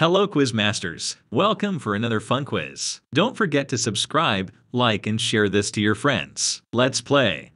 Hello, Quiz Masters. Welcome for another fun quiz. Don't forget to subscribe, like, and share this to your friends. Let's play.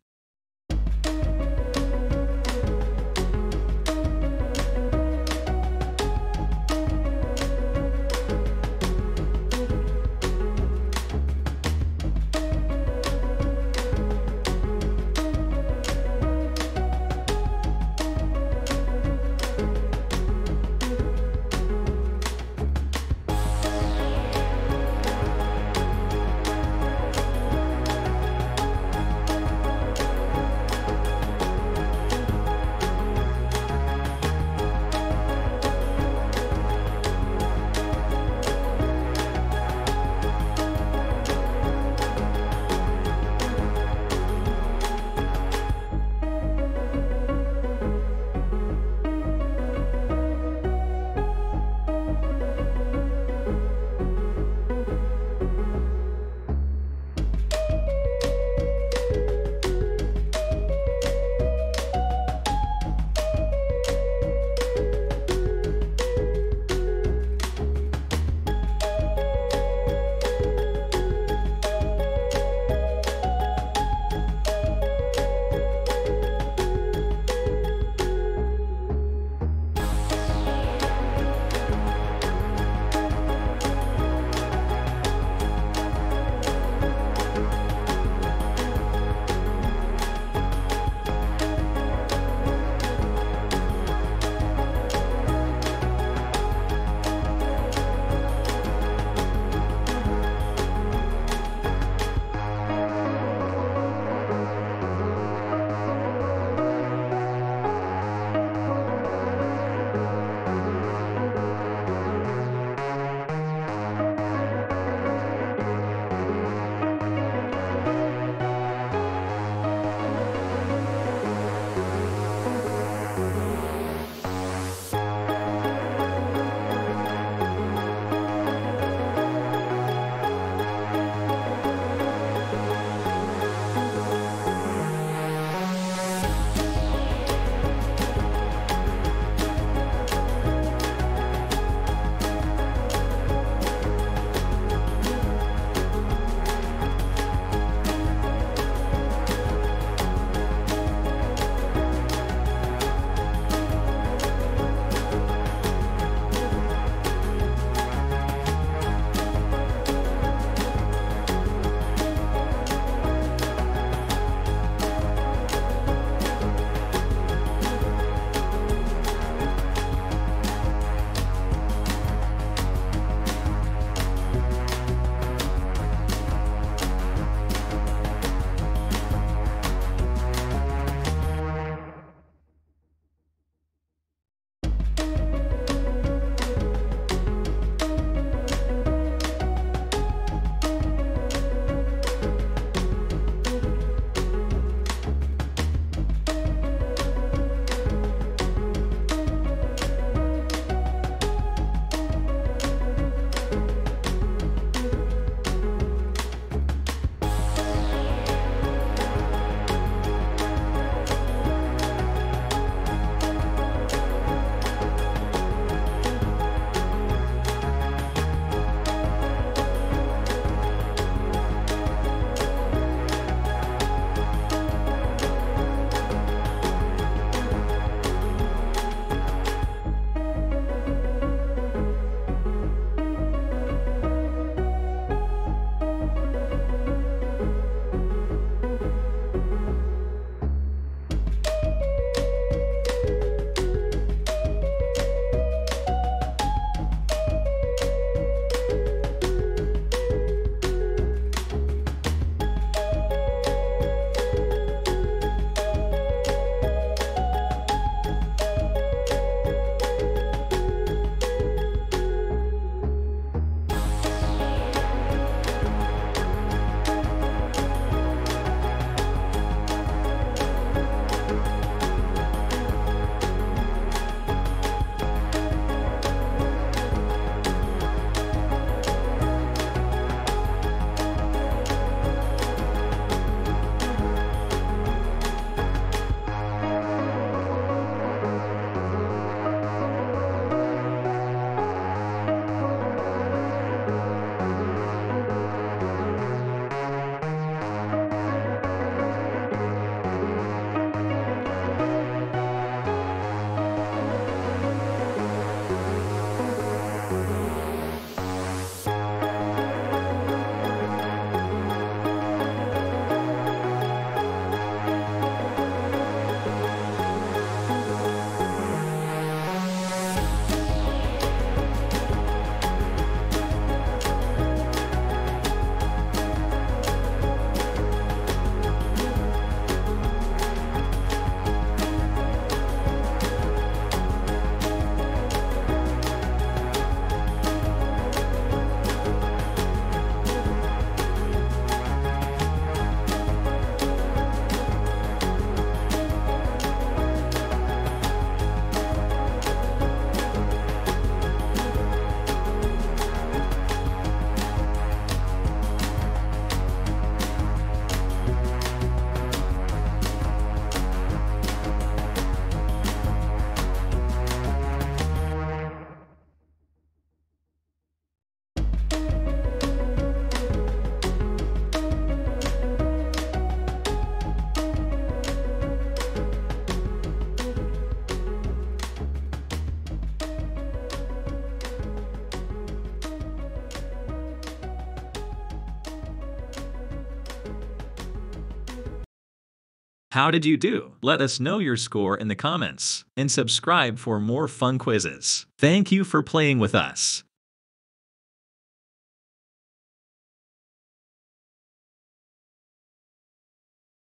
How did you do? Let us know your score in the comments and subscribe for more fun quizzes. Thank you for playing with us.